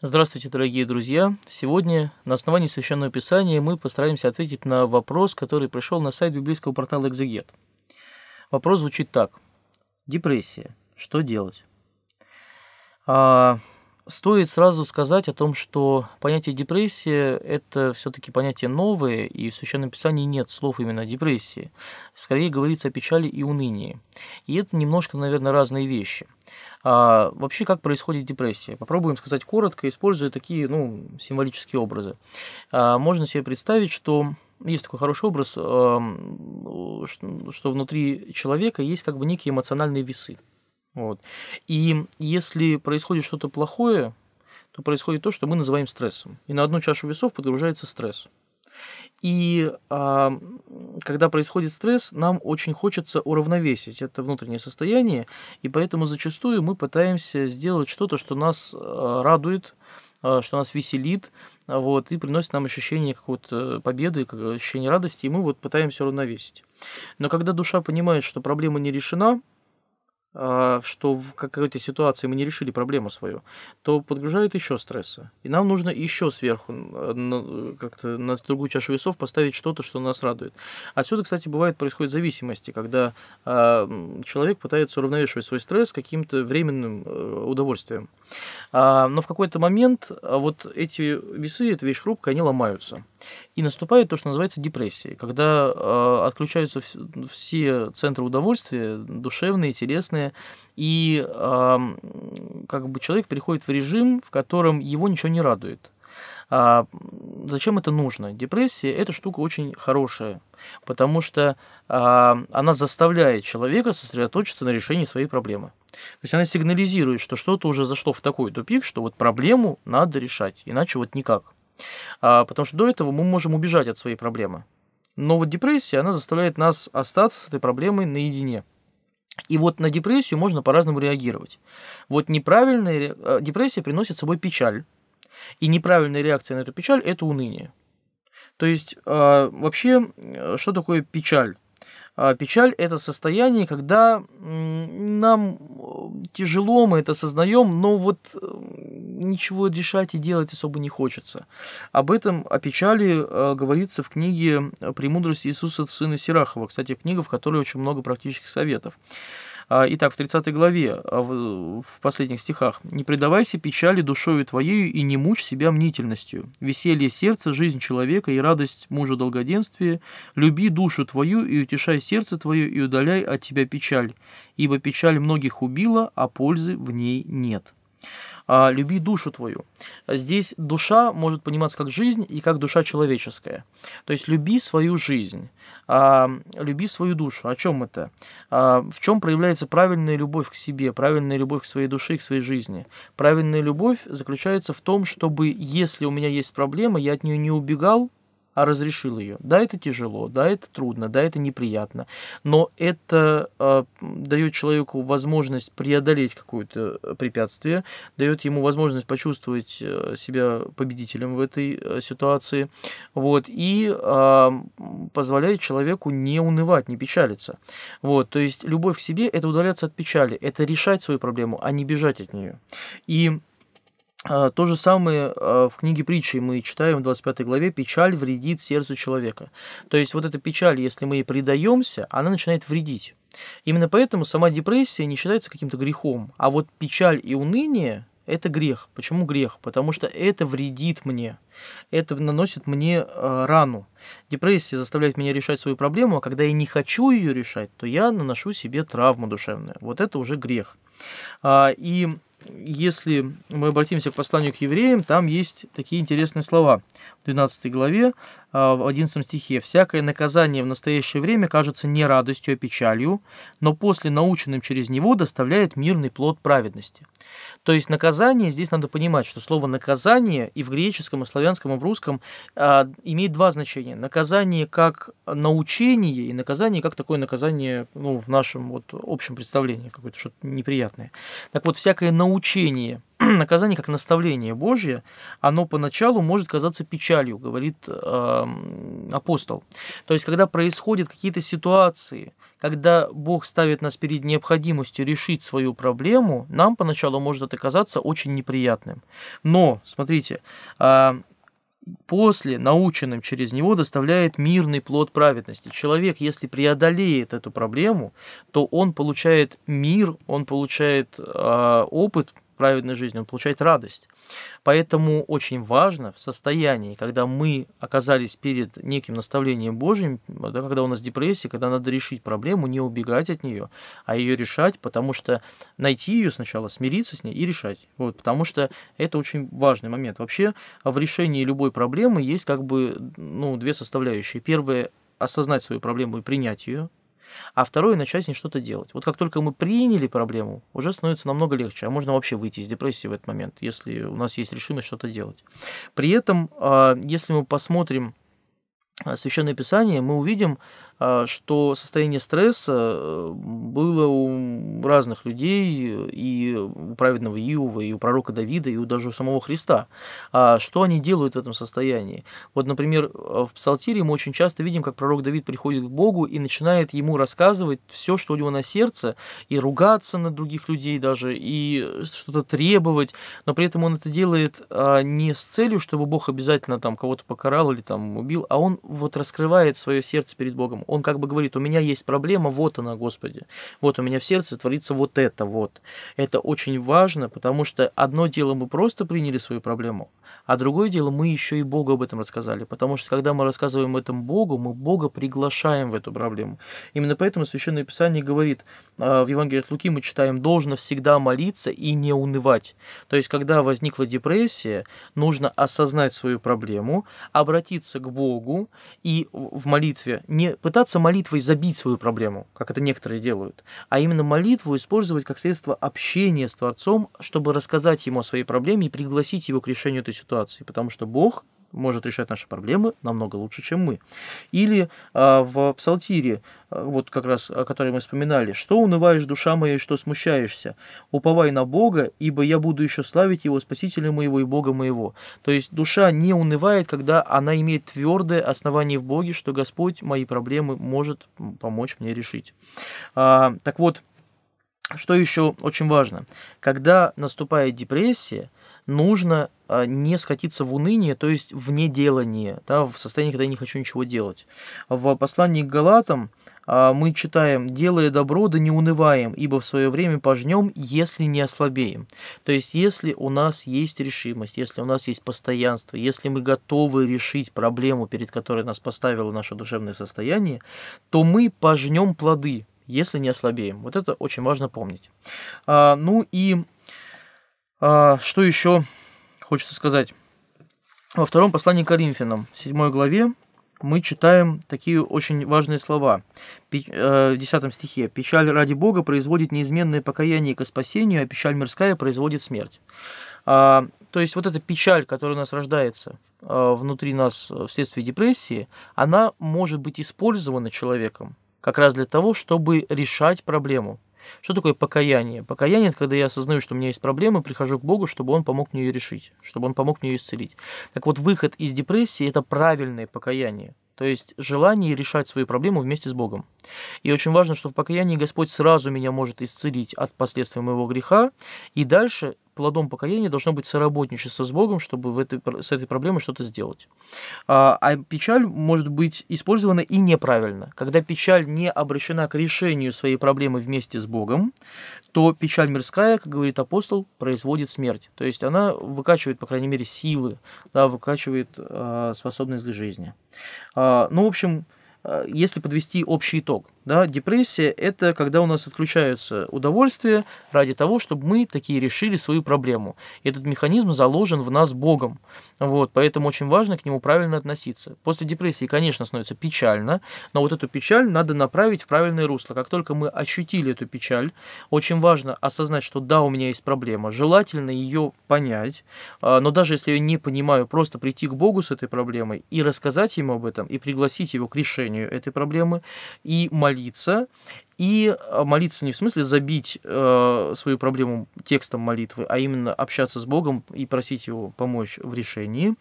Здравствуйте, дорогие друзья! Сегодня на основании Священного Писания мы постараемся ответить на вопрос, который пришел на сайт библейского портала «Экзегет». Вопрос звучит так. Депрессия. Что делать? Стоит сразу сказать о том, что понятие депрессия – это все-таки понятие новое, и в Священном Писании нет слов именно о депрессии. Скорее говорится о печали и унынии. И это немножко, наверное, разные вещи. А вообще, как происходит депрессия? Попробуем сказать коротко, используя такие символические образы. Можно себе представить, что есть такой хороший образ, что внутри человека есть как бы некие эмоциональные весы. Вот. И если происходит что-то плохое, то происходит то, что мы называем стрессом. И на одну чашу весов подгружается стресс. И когда происходит стресс, нам очень хочется уравновесить это внутреннее состояние, и поэтому зачастую мы пытаемся сделать что-то, что нас радует, что нас веселит, и приносит нам ощущение какой-то победы, ощущение радости, и мы пытаемся уравновесить. Но когда душа понимает, что проблема не решена, что в какой-то ситуации мы не решили проблему свою, то подгружает еще стресса. И нам нужно еще сверху, как-то на другую чашу весов поставить что-то, что нас радует. Отсюда, кстати, происходят зависимости, когда человек пытается уравновешивать свой стресс каким-то временным удовольствием. Но в какой-то момент эти весы, эта вещь хрупкая, они ломаются. И наступает то, что называется депрессией, когда отключаются все центры удовольствия, душевные, телесные, и человек переходит в режим, в котором его ничего не радует. Зачем это нужно? Депрессия – это штука очень хорошая, потому что она заставляет человека сосредоточиться на решении своей проблемы. То есть она сигнализирует, что что-то уже зашло в такой тупик, что проблему надо решать, иначе никак. Потому что до этого мы можем убежать от своей проблемы. Но депрессия, она заставляет нас остаться с этой проблемой наедине. И на депрессию можно по-разному реагировать. Неправильная депрессия приносит с собой печаль. И неправильная реакция на эту печаль – это уныние. То есть, вообще, что такое печаль? Печаль – это состояние, когда нам тяжело, мы это осознаем, но ничего решать и делать особо не хочется. Об этом, о печали, говорится в книге «Премудрость Иисуса Сына Сирахова». Кстати, книга, в которой очень много практических советов. Итак, в 30 главе, в последних стихах. «Не предавайся печали душою твоею и не мучь себя мнительностью. Веселье сердца, жизнь человека и радость мужа долгоденствия. Люби душу твою и утешай сердце твое и удаляй от тебя печаль, ибо печаль многих убила, а пользы в ней нет». «Люби душу твою». Здесь душа может пониматься как жизнь и как душа человеческая. То есть люби свою жизнь, люби свою душу. О чем это? В чем проявляется правильная любовь к себе, правильная любовь к своей душе и к своей жизни? Правильная любовь заключается в том, чтобы, если у меня есть проблема, я от нее не убегал, а разрешил ее. Да, это тяжело, да, это трудно, да, это неприятно, но это дает человеку возможность преодолеть какое-то препятствие, дает ему возможность почувствовать себя победителем в этой ситуации, и позволяет человеку не унывать, не печалиться. То есть любовь к себе – это удаляться от печали, это решать свою проблему, а не бежать от нее. И то же самое в книге притчи мы читаем в 25 главе «Печаль вредит сердцу человека». То есть эта печаль, если мы ей предаемся, она начинает вредить. Именно поэтому сама депрессия не считается каким-то грехом, а печаль и уныние – это грех. Почему грех? Потому что это вредит мне, это наносит мне рану. Депрессия заставляет меня решать свою проблему, а когда я не хочу ее решать, то я наношу себе травму душевную. Это уже грех. И если мы обратимся к посланию к евреям, там есть такие интересные слова. В 12 главе, в 11 стихе. «Всякое наказание в настоящее время кажется не радостью, а печалью, но после наученным через него доставляет мирный плод праведности». То есть наказание, здесь надо понимать, что слово «наказание» и в греческом, и в славянском, и в русском имеет два значения. Наказание как научение и наказание как такое наказание в нашем общем представлении, какое-то что-то неприятное. Так всякое научение наказание, как наставление Божье, оно поначалу может казаться печалью, говорит апостол. То есть, когда происходят какие-то ситуации, когда Бог ставит нас перед необходимостью решить свою проблему, нам поначалу может это казаться очень неприятным. Но, смотрите, после, наученным через него, доставляет мирный плод праведности. Человек, если преодолеет эту проблему, то он получает мир, он получает опыт праведной жизни, он получает радость. Поэтому очень важно в состоянии, когда мы оказались перед неким наставлением Божьим, когда у нас депрессия, когда надо решить проблему, не убегать от нее, а ее решать, потому что найти ее сначала, смириться с ней и решать. Вот, потому что это очень важный момент. Вообще в решении любой проблемы есть как бы две составляющие. Первое – осознать свою проблему и принять ее. А второе – начать с ней что-то делать. Вот как только мы приняли проблему, уже становится намного легче, а можно вообще выйти из депрессии в этот момент, если у нас есть решимость что-то делать. При этом, если мы посмотрим Священное Писание, мы увидим, что состояние стресса было у разных людей, и у праведного Иова, и у пророка Давида, и даже у самого Христа. Что они делают в этом состоянии? Вот, например, в Псалтире мы очень часто видим, как пророк Давид приходит к Богу и начинает ему рассказывать все, что у него на сердце, и ругаться на других людей даже, и что-то требовать, но при этом он это делает не с целью, чтобы Бог обязательно там кого-то покарал или там убил, а он вот раскрывает свое сердце перед Богом. Он как бы говорит: у меня есть проблема, вот она, Господи. Вот у меня в сердце творится вот это вот. Это очень важно, потому что одно дело мы просто приняли свою проблему, а другое дело мы еще и Богу об этом рассказали. Потому что когда мы рассказываем об этом Богу, мы Бога приглашаем в эту проблему. Именно поэтому Священное Писание говорит, в Евангелии от Луки мы читаем: «Должно всегда молиться и не унывать». То есть, когда возникла депрессия, нужно осознать свою проблему, обратиться к Богу и в молитве не пытаться молитвой забить свою проблему, как это некоторые делают, а именно молитву использовать как средство общения с Творцом, чтобы рассказать ему о своей проблеме и пригласить его к решению этой ситуации, потому что Бог может решать наши проблемы намного лучше, чем мы. Или в Псалтире, вот как раз о которой мы вспоминали: «Что унываешь, душа моя, и что смущаешься? Уповай на Бога, ибо я буду еще славить Его, Спасителя моего и Бога моего». То есть душа не унывает, когда она имеет твердое основание в Боге, что Господь мои проблемы может помочь мне решить. Так вот, что еще очень важно? Когда наступает депрессия, нужно не скатиться в уныние, то есть в неделание, да, в состоянии, когда я не хочу ничего делать. В послании к Галатам мы читаем: «Делая добро, да не унываем, ибо в свое время пожнем, если не ослабеем». То есть, если у нас есть решимость, если у нас есть постоянство, если мы готовы решить проблему, перед которой нас поставило наше душевное состояние, то мы пожнем плоды, если не ослабеем. Вот это очень важно помнить. Что еще хочется сказать? Во втором послании к Коринфянам, в 7 главе, мы читаем такие очень важные слова. В 10 стихе: «Печаль ради Бога производит неизменное покаяние ко спасению, а печаль мирская производит смерть». То есть вот эта печаль, которая у нас рождается внутри нас вследствие депрессии, она может быть использована человеком как раз для того, чтобы решать проблему. Что такое покаяние? Покаяние – это когда я осознаю, что у меня есть проблемы, прихожу к Богу, чтобы Он помог мне ее решить, чтобы Он помог мне ее исцелить. Так вот, выход из депрессии – это правильное покаяние, то есть желание решать свою проблему вместе с Богом. И очень важно, что в покаянии Господь сразу меня может исцелить от последствий моего греха, и дальше плодом покаяния должно быть соработничество с Богом, чтобы с этой проблемой что-то сделать. А печаль может быть использована и неправильно. Когда печаль не обращена к решению своей проблемы вместе с Богом, то печаль мирская, как говорит апостол, производит смерть. То есть она выкачивает, по крайней мере, силы, да, выкачивает способность к жизни. В общем, если подвести общий итог, да, депрессия – это когда у нас отключаются удовольствия ради того, чтобы мы такие решили свою проблему. Этот механизм заложен в нас Богом, вот, поэтому очень важно к нему правильно относиться. После депрессии, конечно, становится печально, но вот эту печаль надо направить в правильное русло. Как только мы ощутили эту печаль, очень важно осознать, что да, у меня есть проблема, желательно ее понять, но даже если я ее не понимаю, просто прийти к Богу с этой проблемой и рассказать ему об этом, и пригласить его к решению этой проблемы, и молиться, И молиться не в смысле забить свою проблему текстом молитвы, а именно общаться с Богом и просить Его помочь в решении.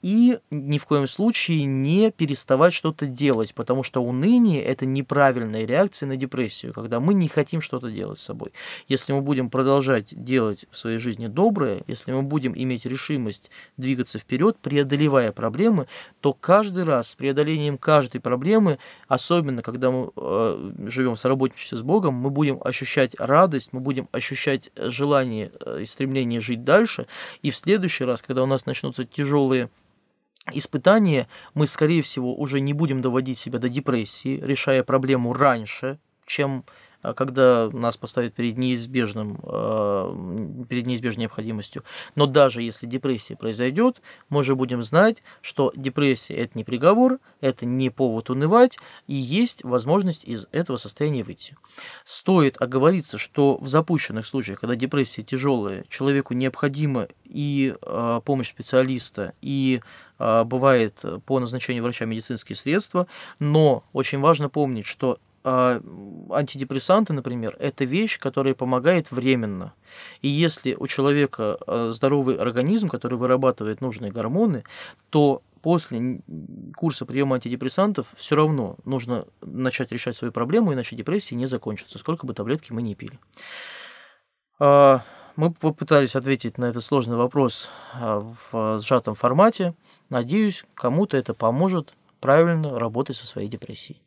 И ни в коем случае не переставать что-то делать, потому что уныние – это неправильная реакция на депрессию, когда мы не хотим что-то делать с собой. Если мы будем продолжать делать в своей жизни доброе, если мы будем иметь решимость двигаться вперед, преодолевая проблемы, то каждый раз с преодолением каждой проблемы, особенно когда мы живем соработничество с Богом, мы будем ощущать радость, мы будем ощущать желание и стремление жить дальше, и в следующий раз, когда у нас начнутся тяжелые испытания, мы, скорее всего, уже не будем доводить себя до депрессии, решая проблему раньше, чем когда нас поставят перед неизбежной необходимостью. Но даже если депрессия произойдет, мы же будем знать, что депрессия – это не приговор, это не повод унывать, и есть возможность из этого состояния выйти. Стоит оговориться, что в запущенных случаях, когда депрессия тяжелая, человеку необходима и помощь специалиста, и бывает по назначению врача медицинские средства, но очень важно помнить, что антидепрессанты, например, это вещь, которая помогает временно. И если у человека здоровый организм, который вырабатывает нужные гормоны, то после курса приема антидепрессантов все равно нужно начать решать свою проблему, иначе депрессия не закончится, сколько бы таблетки мы ни пили. Мы попытались ответить на этот сложный вопрос в сжатом формате. Надеюсь, кому-то это поможет правильно работать со своей депрессией.